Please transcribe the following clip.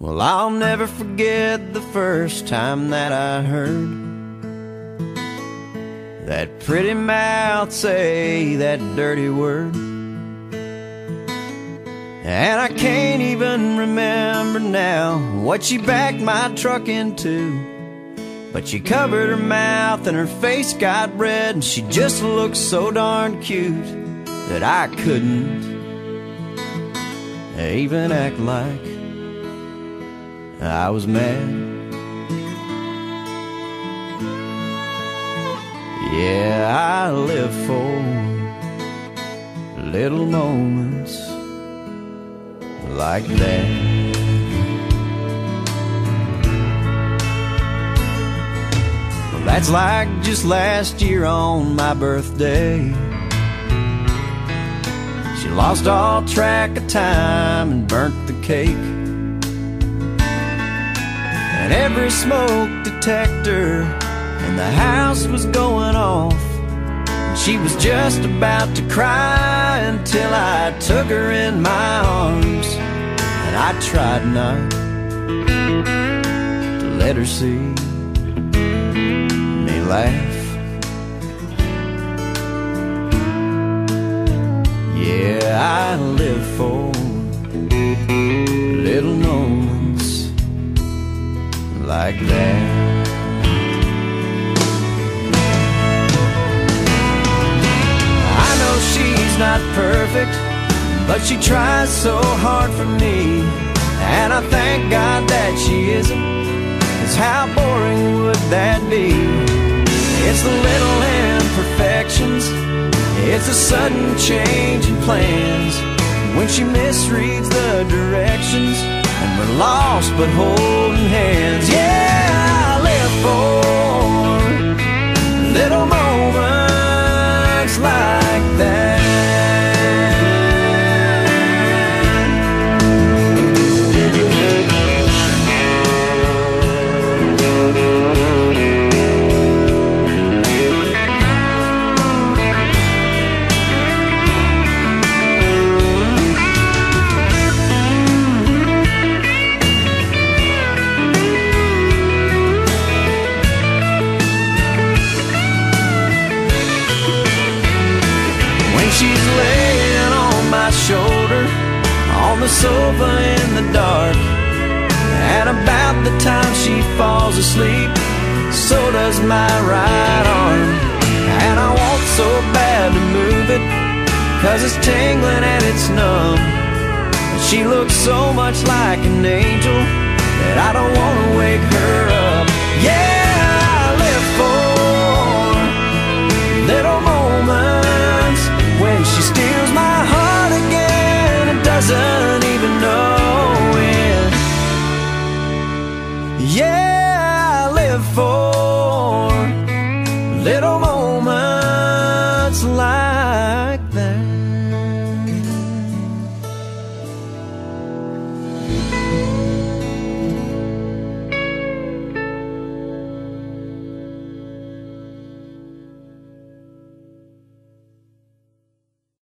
Well, I'll never forget the first time that I heard that pretty mouth say that dirty word. And I can't even remember now what she backed my truck into, but she covered her mouth and her face got red, and she just looked so darn cute that I couldn't even act like I was mad. Yeah, I live for little moments like that. Well, that's like just last year on my birthday. She lost all track of time and burnt the cake, and every smoke detector in the house was going off, and she was just about to cry until I took her in my arms, and I tried not to let her see me laugh. Yeah, I live for little moments like that. I know she's not perfect, but she tries so hard for me, and I thank God that she isn't, 'cause how boring would that be? It's the little imperfections, it's a sudden change in plans, when she misreads the directions, and we're lost but holding hands. Yeah, I live for little moments like sofa in the dark, and about the time she falls asleep, so does my right arm, and I want so bad to move it, 'cause it's tingling and it's numb, and she looks so much like an angel that I don't want to wake her up. Yeah, I live for little moments when she steals my heart again and doesn't knowing. Yeah, I live for little moments.